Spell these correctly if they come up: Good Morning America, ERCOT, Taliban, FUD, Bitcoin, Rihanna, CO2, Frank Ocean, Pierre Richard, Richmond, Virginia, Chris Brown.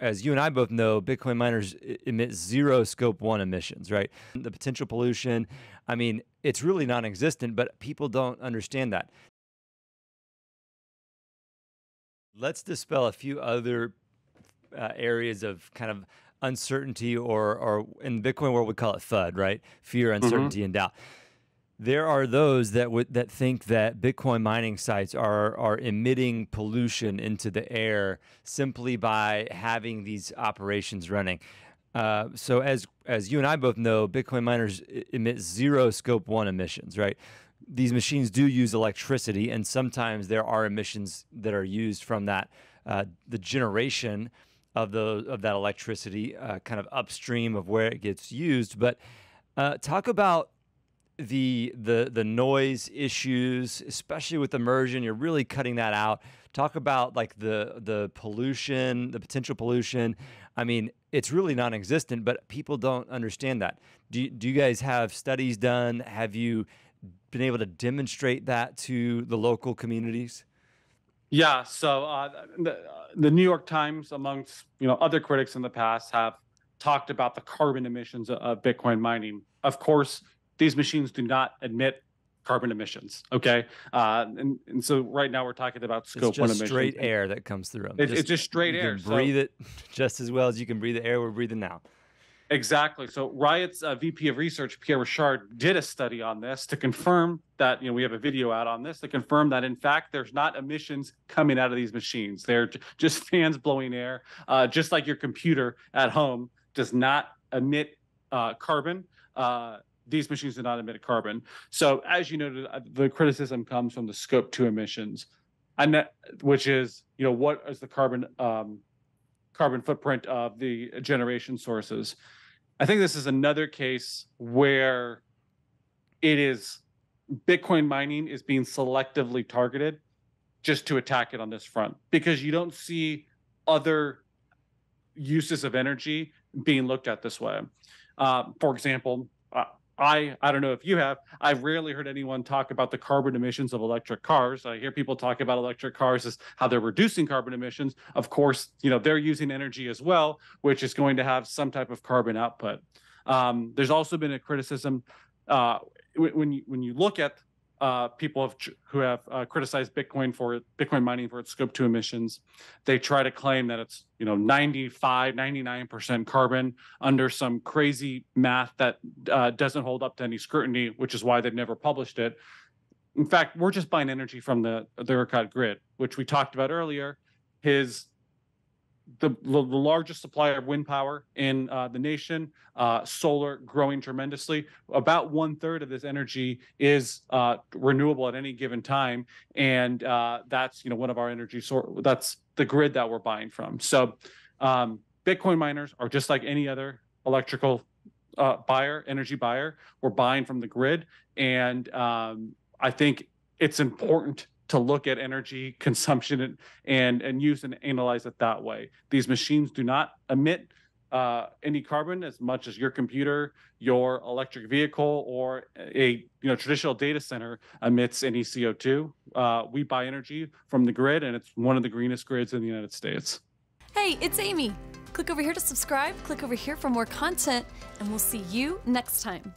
as you and I both know, Bitcoin miners emit zero Scope 1 emissions, right? The potential pollution, I mean, it's really non-existent, but people don't understand that. Let's dispel a few other areas of kind of uncertainty, or in the Bitcoin world, we call it FUD, right? Fear, uncertainty, and doubt. There are those that think that Bitcoin mining sites are emitting pollution into the air simply by having these operations running. So as you and I both know, Bitcoin miners emit zero Scope 1 emissions, right? These machines do use electricity, and sometimes there are emissions that are used from that, the generation of that electricity, kind of upstream of where it gets used. But talk about the noise issues, especially with immersion. You're really cutting that out. Talk about like the pollution, the potential pollution. I mean, it's really non-existent, but people don't understand that. Do you guys have studies done? Have you been able to demonstrate that to the local communities? Yeah, so the New York Times, amongst other critics in the past, have talked about the carbon emissions of Bitcoin mining. Of course, these machines do not emit carbon emissions. Okay, and so right now we're talking about Scope 1 emissions. It's just straight air that comes through them. It's just straight air. You can breathe it just as well as you can breathe the air we're breathing now. Exactly. So Riot's VP of Research, Pierre Richard, did a study on this to confirm that, we have a video out on this, to confirm that, in fact, there's not emissions coming out of these machines. They're just fans blowing air, just like your computer at home does not emit carbon. These machines do not emit carbon. So as you noted, the criticism comes from the Scope 2 emissions, and that, which is, what is the carbon footprint of the generation sources? I think this is another case where it is Bitcoin mining is being selectively targeted just to attack it on this front, because you don't see other uses of energy being looked at this way. For example, I don't know if you have, I've rarely heard anyone talk about the carbon emissions of electric cars. I hear people talk about electric cars as how they're reducing carbon emissions. Of course, they're using energy as well, which is going to have some type of carbon output. There's also been a criticism when you look at people who have criticized Bitcoin mining for its Scope 2 emissions. They try to claim that it's 95, 99% carbon under some crazy math that doesn't hold up to any scrutiny, which is why they've never published it. In fact, we're just buying energy from the ERCOT grid, which we talked about earlier. The largest supplier of wind power in the nation, solar growing tremendously. About 1/3 of this energy is renewable at any given time, and that's one of our energy sources. That's the grid that we're buying from. So Bitcoin miners are just like any other electrical energy buyer. We're buying from the grid, and I think it's important to look at energy consumption and use and analyze it that way. These machines do not emit any carbon as much as your computer, your electric vehicle, or a traditional data center emits any CO2. We buy energy from the grid, and it's one of the greenest grids in the United States. Hey, it's Amy. Click over here to subscribe, click over here for more content, and we'll see you next time.